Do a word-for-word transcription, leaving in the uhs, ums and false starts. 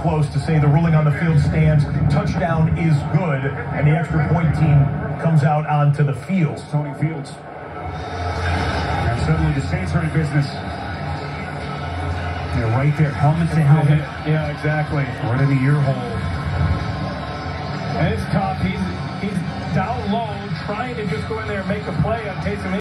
Close to say the ruling on the field stands. Touchdown is good, and the extra point team comes out onto the field. Tony Fields. And suddenly the Saints are in business. They're right there, helmet to helmet. Yeah, exactly. Right in the ear hole. And it's tough. He's, he's down low, trying to just go in there and make a play on Taysom Hill.